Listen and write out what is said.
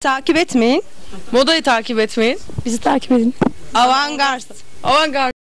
Takip etmeyin. Modayı takip etmeyin. Bizi takip edin. Avantgarde.